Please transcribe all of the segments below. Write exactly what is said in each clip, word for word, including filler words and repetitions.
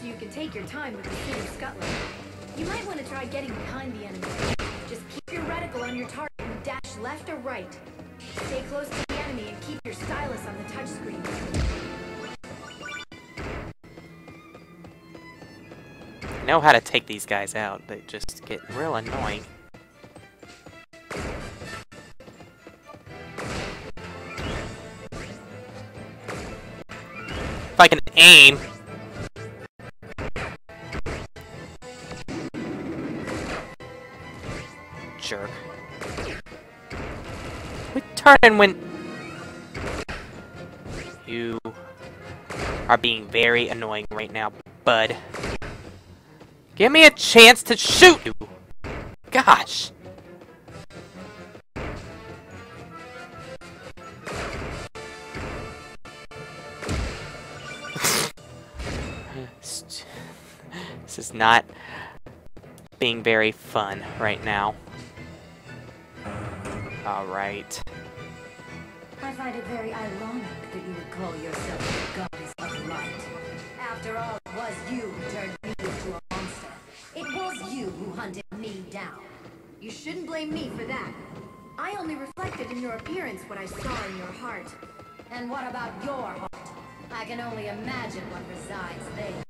so you can take your time with the city of Scotland. You might want to try getting behind the enemy. Just keep your reticle on your target and dash left or right. Stay close to the enemy and keep your stylus on the touchscreen. I know how to take these guys out. They just get real annoying. If I can aim. Jerk. We turn when you are being very annoying right now, bud. Give me a chance to shoot you. Gosh. This is not being very fun right now. Alright. I find it very ironic that you would call yourself the goddess of light. After all, it was you who turned me into a monster. It was you who hunted me down. You shouldn't blame me for that. I only reflected in your appearance what I saw in your heart. And what about your heart? I can only imagine what resides there.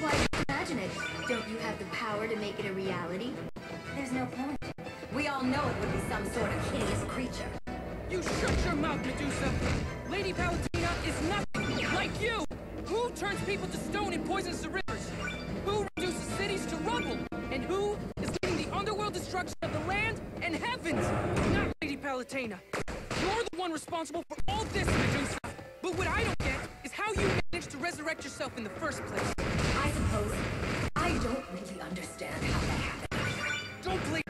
Why imagine it? Don't you have the power to make it a reality? There's no point. We all know it would be some sort of hideous creature. You shut your mouth, Medusa! Lady Palutena is nothing like you! Who turns people to stone and poisons the rivers? Who reduces cities to rubble? And who is leading the underworld destruction of the land and heavens? Not Lady Palutena. You're the one responsible for all this, Medusa! But what I don't get is how you managed to resurrect yourself in the first place. I suppose I don't really understand how that happened. Don't play.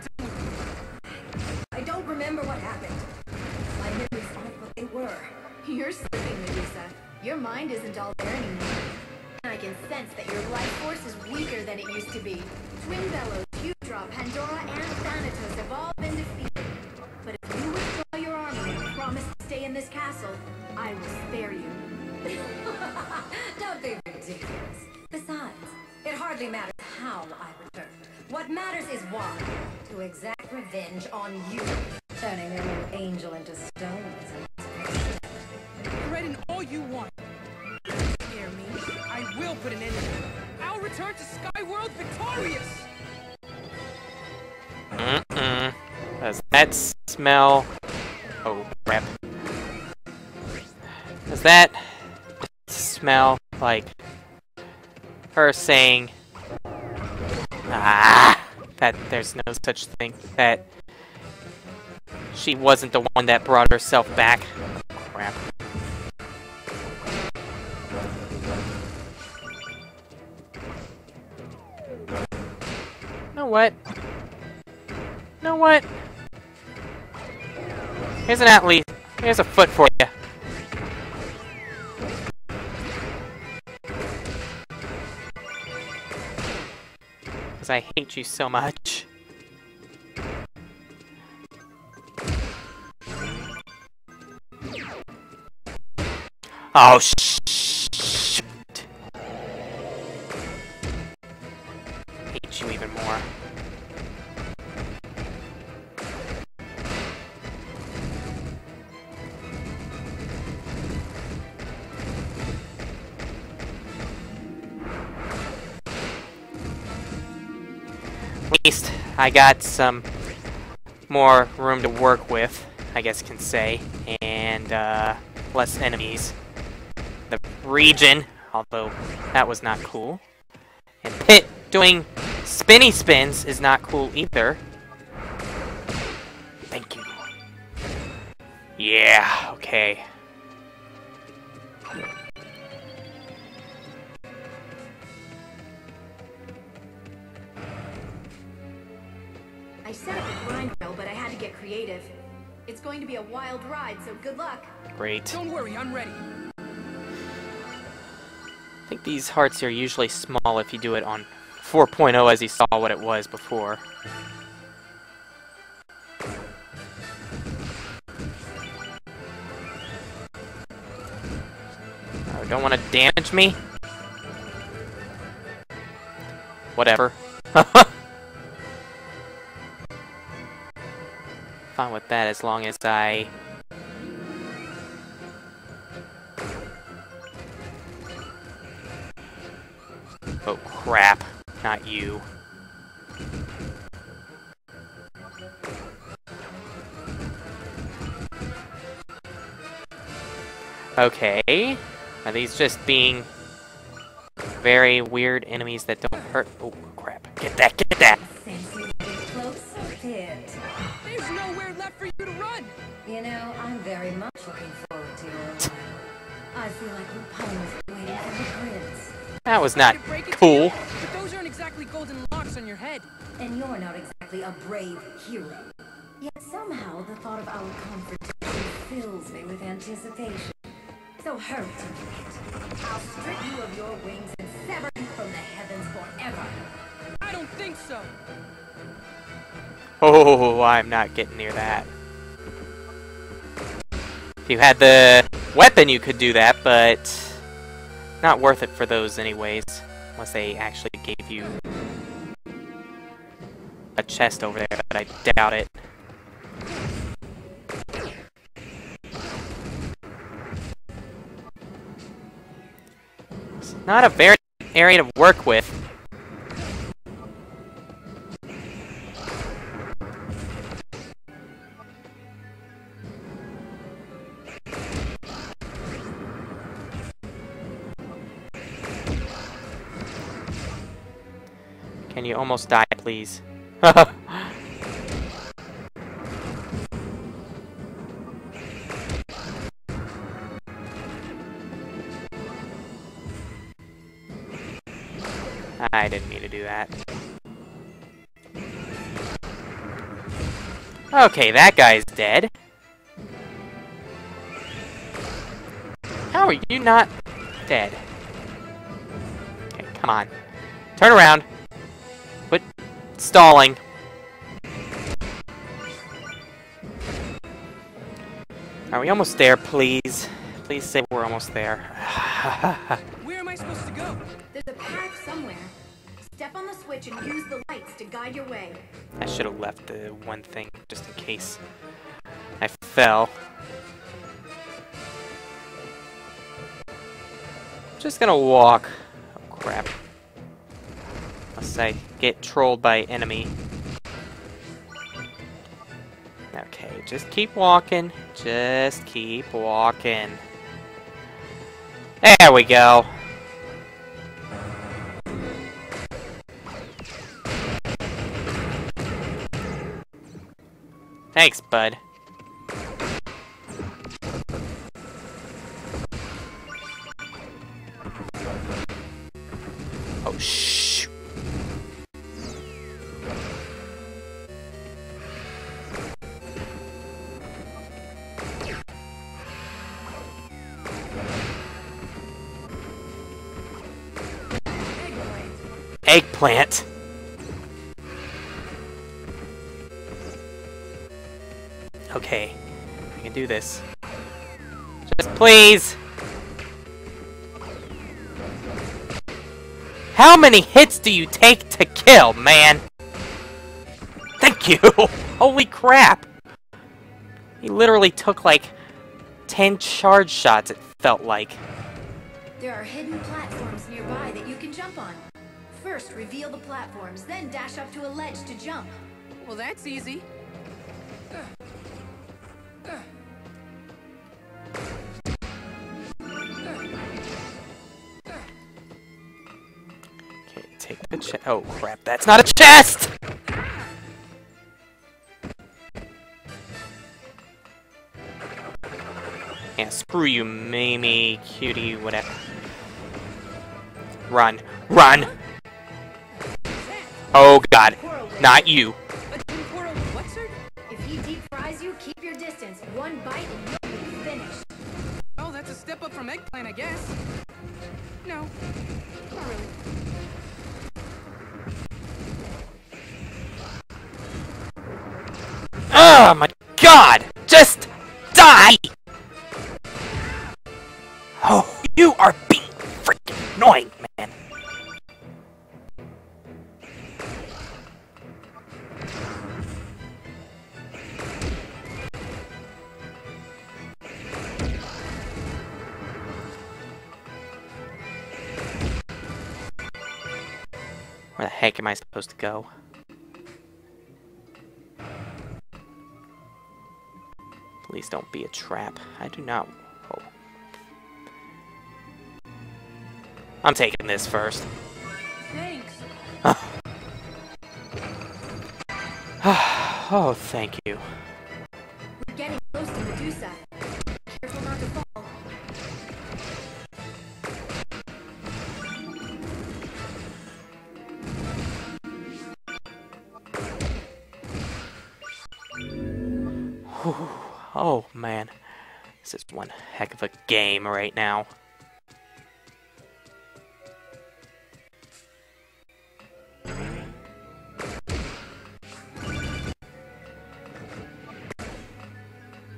Remember what happened. My memories aren't what they were. You're sleeping, Medusa. Your mind isn't all there anymore. I can sense that your life force is weaker than it used to be. Twin Bellows, Hydra, Pandora, and Thanatos have all been defeated. But if you withdraw your armor and promise to stay in this castle, I will spare you. Don't be ridiculous. Besides, it hardly matters how I returned. What matters is why. To exact revenge on you. Turning your little angel into stone. Threaten all you want. Scare me. I will put an end to it. I'll return to Skyworld victorious. Mm-mm. Does that smell? Oh crap. Does that smell like her saying? Ah, that there's no such thing. That she wasn't the one that brought herself back. Crap. You know what? You know what? Here's an at least. Here's a foot for you. I hate you so much. Oh sh shit! Hate you even more. At least I got some more room to work with, I guess you can say, and uh, less enemies. The region, although that was not cool. And Pit doing spinny spins is not cool either. Thank you. Yeah, okay. I set up a grind rail, but I had to get creative. It's going to be a wild ride, so good luck. Great. Don't worry, I'm ready. I think these hearts are usually small if you do it on four point oh as you saw what it was before. Oh, don't want to damage me? Whatever. Fine with that as long as I... Oh, crap. Not you. Okay. Are these just being very weird enemies that don't hurt? Oh, crap. Get that, get that! There's nowhere left for you to run! You know, I'm very much looking forward to it. I feel like Lupin's waiting for the prince. That was not cool. But those aren't exactly golden locks on your head. And you're not exactly a brave hero. Yet somehow the thought of our comfort fills me with anticipation. So hurry to it. I'll strip you of your wings and sever you from the heavens forever. I don't think so. Oh, I'm not getting near that. If you had the weapon, you could do that, but not worth it for those anyways. Unless they actually gave you a chest over there, but I doubt it. It's not a very good area to work with. Can you almost die, please? I didn't mean to do that. Okay, that guy's dead. How are you not dead? Okay, come on. Turn around. Quit stalling. Are we almost there, please? Please say we're almost there. Where am I supposed to go? There's a path somewhere. Step on the switch and use the lights to guide your way. I should have left the one thing just in case I fell. I'm just gonna walk. Oh crap. Unless I get trolled by enemy. Okay, just keep walking. Just keep walking. There we go. Thanks, bud. Oh, shh. Eggplant. Okay, I can do this. Just please! How many hits do you take to kill, man? Thank you! Holy crap! He literally took like ten charge shots, it felt like. There are hidden platforms nearby that you can jump on. First, reveal the platforms, then dash up to a ledge to jump. Well, that's easy. Ugh. Okay, take the chest. Oh crap, that's not a chest! Yeah, screw you, Mamie, cutie, whatever. Run, run! Oh god, not you. One bite and you'll be finished. Oh, that's a step up from eggplant, I guess. No, not really. Oh my god! Just die! Oh, you are being freaking annoying, man. Where the heck am I supposed to go? Please don't be a trap. I do not... Oh. I'm taking this first. Thanks. Oh. Oh, thank you. We're getting close to Medusa. Careful not to fall. Whew. Oh, man. This is one heck of a game right now.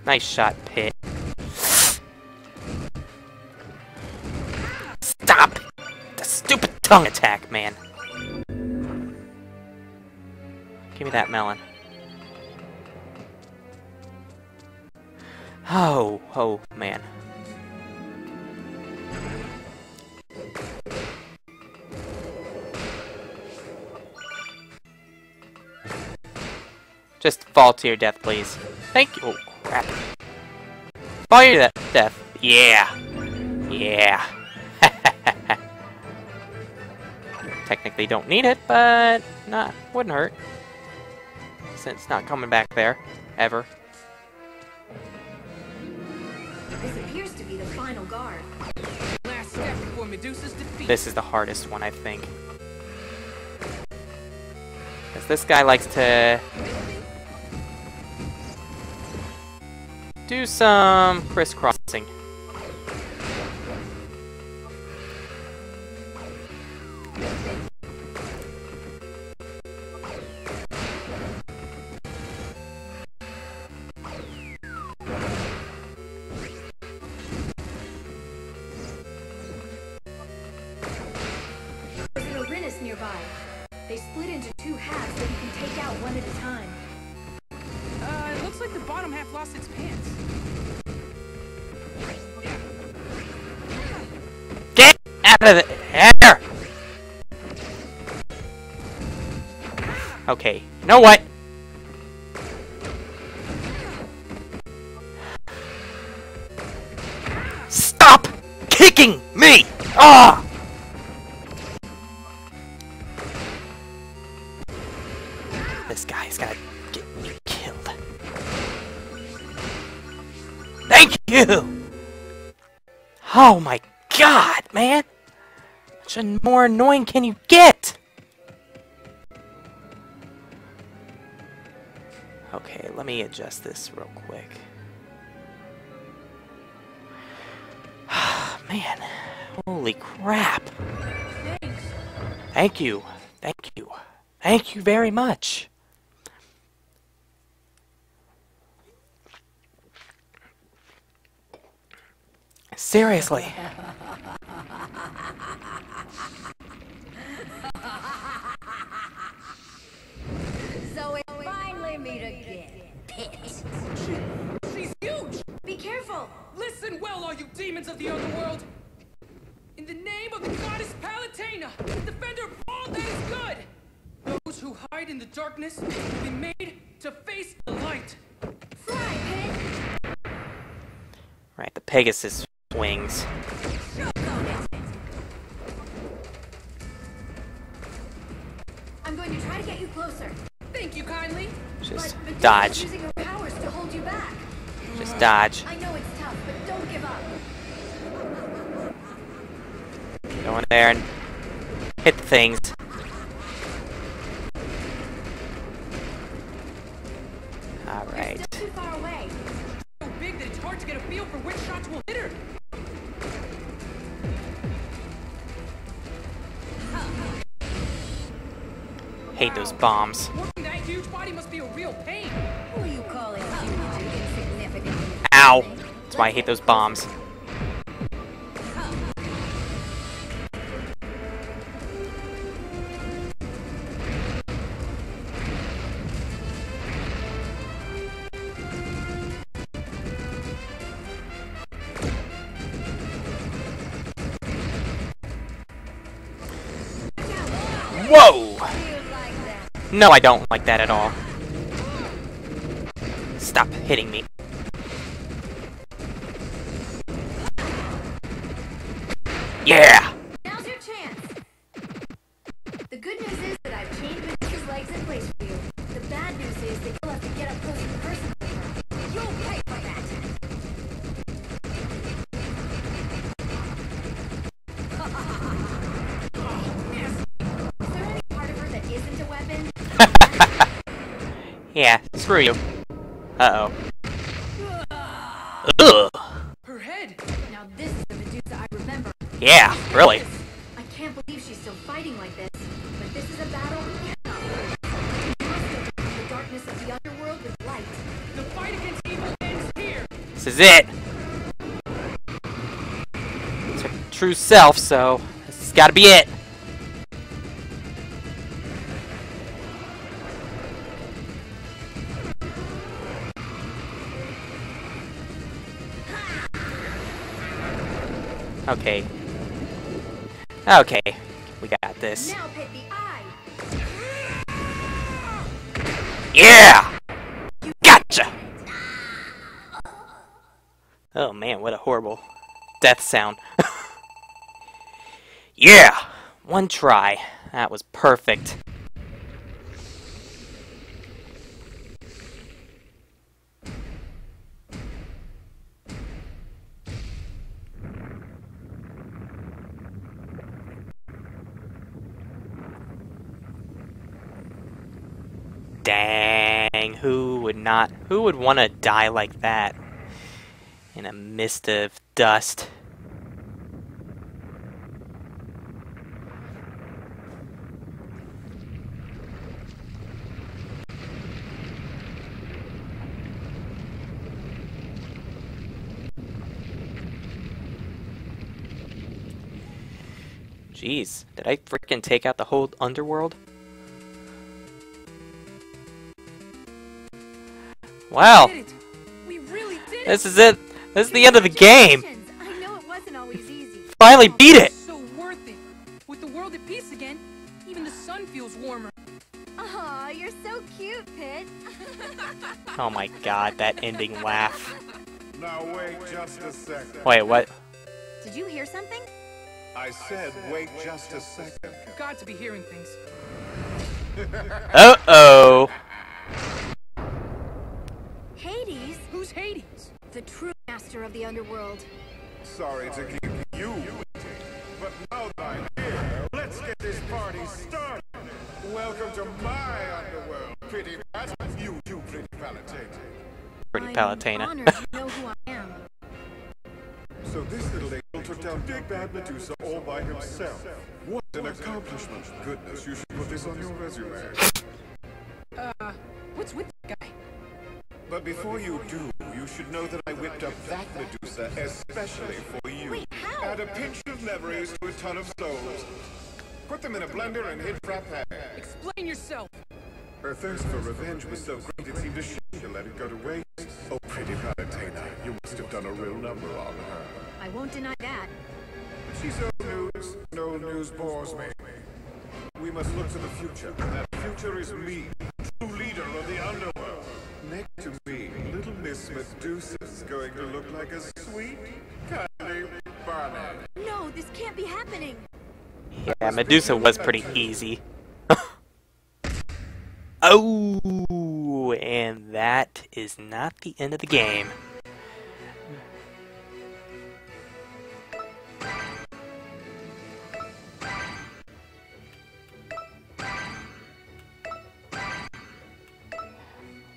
Nice shot, Pit. Stop! The stupid tongue attack, man. Give me that melon. Oh, oh, man. Just fall to your death, please. Thank you. Oh. Crap. Fire that death. Yeah. Yeah. Technically don't need it, but nah, wouldn't hurt. Since it's not coming back there. Ever. This appears to be the final guard. Last step before Medusa's defeat. This is the hardest one, I think. Because this guy likes to do some crisscrossing. There's an Orinus nearby. They split into two halves so you can take out one at a time. Uh, it looks like the bottom half lost its pants. Get out of the air! Okay, you know what? Stop kicking me! Ah! This guy's gotta get me killed. Thank you! Oh my god, man! How much more annoying can you get? Okay, let me adjust this real quick. Man, holy crap! Thanks. Thank you, thank you, thank you very much! Seriously. So we finally meet again. Pit. She, she's huge! Be careful! Listen well, all you demons of the underworld! In the name of the goddess Palutena, the defender of all that is good! Those who hide in the darkness will be made to face the light. Fly, Pit! Right, the Pegasus wings. I'm going to try to get you closer. Thank you kindly. Just dodge. Using her powers to hold you back. Just dodge. I know it's tough, but don't give up. Go in there and hit the things. All right. You're still too far away. So big that it's hard to get a feel for which shots will hit her. Hate those bombs. That huge body must be a real pain. Who you call it? Ow! That's why I hate those bombs. Whoa! No, I don't like that at all. Stop hitting me. Yeah! Now's your chance. The good news is that I've chained Medusa's legs in place for you. The bad news is that you'll have to get up close and personally. You'll pay for that. Is there any part of her that isn't a weapon? Yeah, screw you. Uh oh. Ugh. Her head. Now this is the Medusa I remember. Yeah, really. I can't believe she's still fighting like this. But this is a battle. The darkness of the underworld with light. The fight against evil ends here. This is it. It's her true self, so this has got to be it. Okay. Okay. We got this. Now pit the eye. Yeah! Gotcha! Oh man, what a horrible death sound. Yeah! One try. That was perfect. Dang, who would not, who would want to die like that? In a mist of dust. Jeez, did I freaking take out the whole underworld? Wow, we really did. This is it. This is the end of the game. I know it wasn't always easy. Finally beat it. So worth it. With the world at peace again, even the sun feels warmer. Oh, you're so cute, Pit. Oh my God, that ending laugh. Now wait just a second. Wait, what? Did you hear something? I said wait just a second. Got to be hearing things. Uh oh. Hades? Who's Hades? The true master of the underworld. Sorry to keep you waiting, but now that I'm here, let's get this party started. Welcome to my underworld, pretty fat. You, you pretty Palutena. Pretty Palutena. I'm honored to know who I am. So this little angel took down Big Bad Medusa all by himself. What an accomplishment. Goodness, you should put this on your resume. Uh, what's with that guy? But before you do, you should know that I whipped up that Medusa especially for you. Wait, how? Add a pinch of memories to a ton of souls. Put them in a blender and hit frappe. Explain yourself. Her thirst for revenge was so great it seemed a shame to let it go to waste. Oh, pretty Palutena, you must have done a real number on her. I won't deny that. She's no news. No news bores me. We must look to the future. That future is me, true leader of the underworld. Next to me, little Miss Medusa's going to look like a sweet, cuddly barmaid. No, this can't be happening. Yeah, Medusa was pretty easy. Oh, and that is not the end of the game.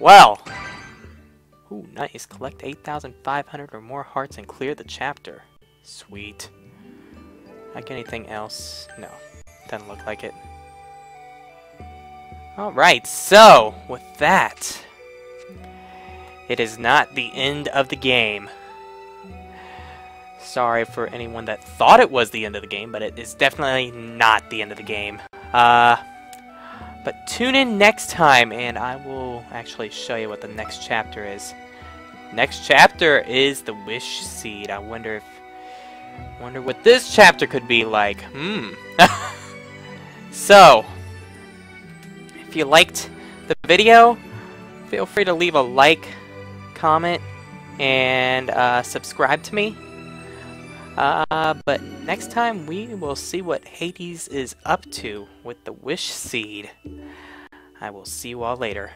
Well, ooh, nice. Collect eight thousand five hundred or more hearts and clear the chapter. Sweet. Like anything else? No, doesn't look like it. Alright, so, with that, it is not the end of the game. Sorry for anyone that thought it was the end of the game, but it is definitely not the end of the game. Uh... But tune in next time, and I will actually show you what the next chapter is. Next chapter is the Wish Seed. I wonder if, wonder what this chapter could be like. Hmm. So. If you liked the video, feel free to leave a like, comment, and uh, subscribe to me. Uh, but next time we will see what Hades is up to with the Wish Seed. I will see you all later.